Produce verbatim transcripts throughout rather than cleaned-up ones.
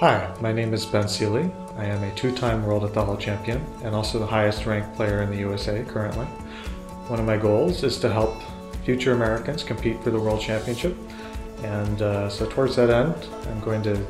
Hi, my name is Ben Seeley. I am a two-time World Othello champion and also the highest ranked player in the U S A currently. One of my goals is to help future Americans compete for the World Championship, and uh, so towards that end I'm going to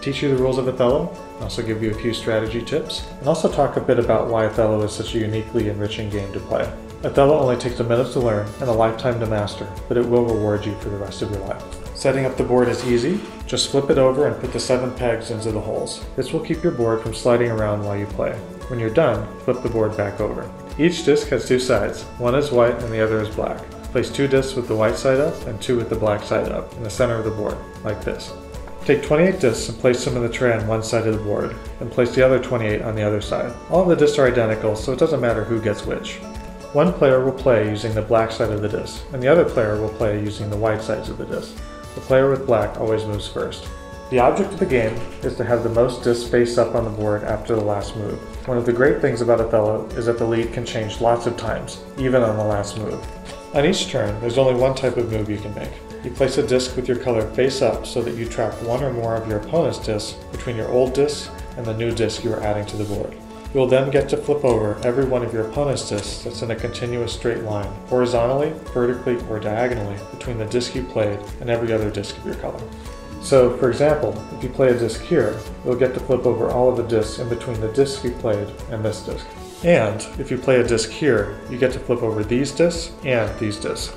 teach you the rules of Othello, also give you a few strategy tips, and also talk a bit about why Othello is such a uniquely enriching game to play. Othello only takes a minute to learn and a lifetime to master, but it will reward you for the rest of your life. Setting up the board is easy. Just flip it over and put the seven pegs into the holes. This will keep your board from sliding around while you play. When you're done, flip the board back over. Each disc has two sides. One is white and the other is black. Place two discs with the white side up and two with the black side up in the center of the board, like this. Take twenty-eight discs and place them in the tray on one side of the board, and place the other twenty-eight on the other side. All of the discs are identical, so it doesn't matter who gets which. One player will play using the black side of the disc, and the other player will play using the white sides of the disc. The player with black always moves first. The object of the game is to have the most discs face up on the board after the last move. One of the great things about Othello is that the lead can change lots of times, even on the last move. On each turn, there's only one type of move you can make. You place a disc with your color face up so that you trap one or more of your opponent's discs between your old disc and the new disc you are adding to the board. You will then get to flip over every one of your opponent's discs that's in a continuous straight line, horizontally, vertically, or diagonally between the disc you played and every other disc of your color. So, for example, if you play a disc here, you'll get to flip over all of the discs in between the disc you played and this disc. And if you play a disc here, you get to flip over these discs and these discs.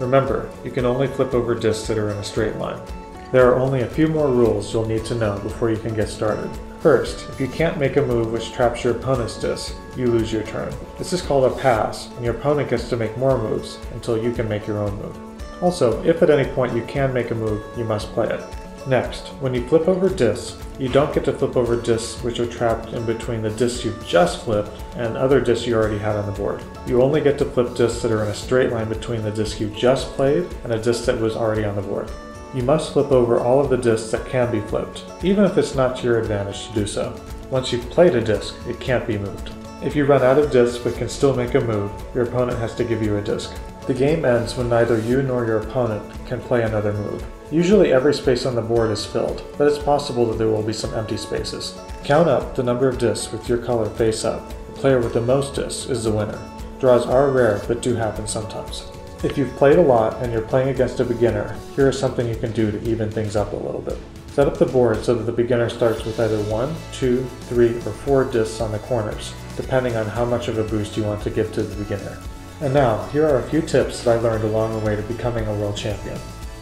Remember, you can only flip over discs that are in a straight line. There are only a few more rules you'll need to know before you can get started. First, if you can't make a move which traps your opponent's disc, you lose your turn. This is called a pass, and your opponent gets to make more moves until you can make your own move. Also, if at any point you can make a move, you must play it. Next, when you flip over discs, you don't get to flip over discs which are trapped in between the discs you've just flipped and other discs you already had on the board. You only get to flip discs that are in a straight line between the disc you just played and a disc that was already on the board. You must flip over all of the discs that can be flipped, even if it's not to your advantage to do so. Once you've played a disc, it can't be moved. If you run out of discs but can still make a move, your opponent has to give you a disc. The game ends when neither you nor your opponent can play another move. Usually every space on the board is filled, but it's possible that there will be some empty spaces. Count up the number of discs with your color face up. The player with the most discs is the winner. Draws are rare, but do happen sometimes. If you've played a lot and you're playing against a beginner, here is something you can do to even things up a little bit. Set up the board so that the beginner starts with either one, two, three, or four discs on the corners, depending on how much of a boost you want to give to the beginner. And now, here are a few tips that I learned along the way to becoming a world champion.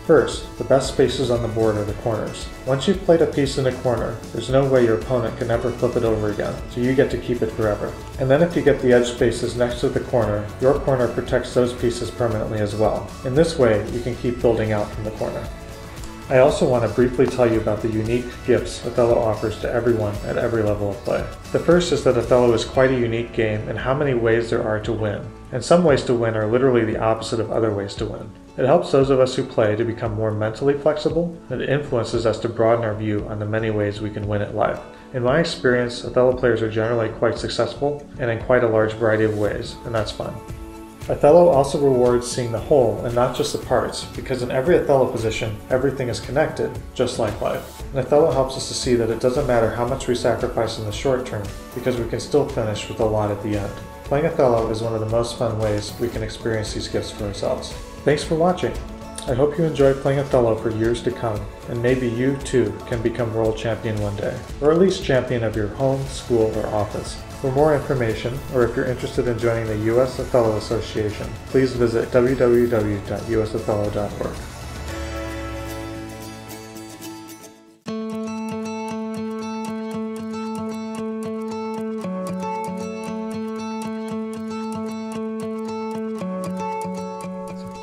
First, the best spaces on the board are the corners. Once you've played a piece in a corner, there's no way your opponent can ever flip it over again, so you get to keep it forever. And then if you get the edge spaces next to the corner, your corner protects those pieces permanently as well. In this way, you can keep building out from the corner. I also want to briefly tell you about the unique gifts Othello offers to everyone at every level of play. The first is that Othello is quite a unique game in how many ways there are to win. And some ways to win are literally the opposite of other ways to win. It helps those of us who play to become more mentally flexible, and it influences us to broaden our view on the many ways we can win at life. In my experience, Othello players are generally quite successful and in quite a large variety of ways, and that's fun. Othello also rewards seeing the whole and not just the parts, because in every Othello position, everything is connected, just like life. And Othello helps us to see that it doesn't matter how much we sacrifice in the short term, because we can still finish with a lot at the end. Playing Othello is one of the most fun ways we can experience these gifts for ourselves. Thanks for watching! I hope you enjoy playing Othello for years to come, and maybe you too can become world champion one day, or at least champion of your home, school, or office. For more information, or if you're interested in joining the U S Othello Association, please visit w w w dot u s othello dot org.